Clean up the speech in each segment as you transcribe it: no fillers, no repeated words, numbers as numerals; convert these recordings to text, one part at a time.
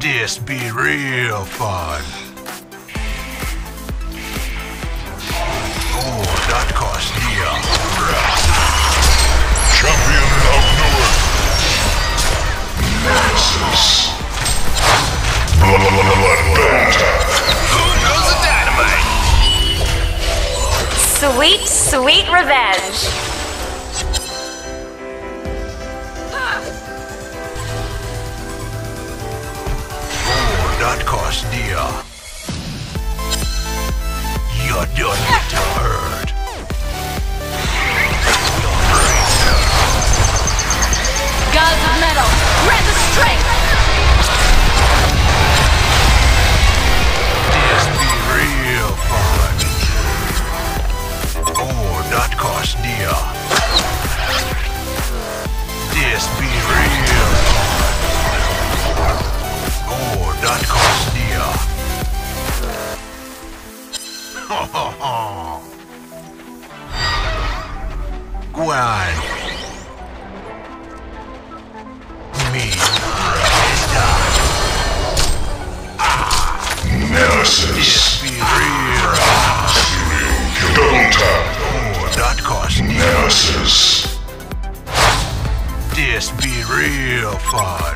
This be real fun. Oh, that cost dear. Champion of Newark. Nexus. Bloodbath. Who knows the dynamite? Sweet, sweet revenge. Dear, you're done with the herd. Gods of metal, grant the strength. This be real fun. Oh, that cost dear. This be real fun. Oh, that cost dear. One. Me. Nemesis. Be real. Delta. Oh, that cost Nemesis. This be real fun.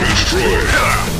Destroy.